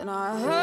And I heard